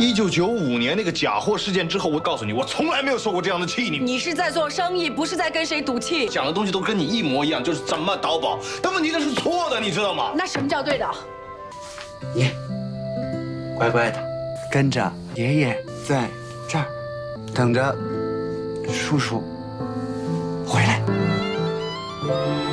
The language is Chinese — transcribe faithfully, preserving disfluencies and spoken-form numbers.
一九九五年那个假货事件之后，我告诉你，我从来没有受过这样的气。你你是在做生意，不是在跟谁赌气。讲的东西都跟你一模一样，就是怎么倒宝，但问题那是错的，你知道吗？那什么叫对的？你乖乖的跟着爷爷在这儿等着叔叔回来。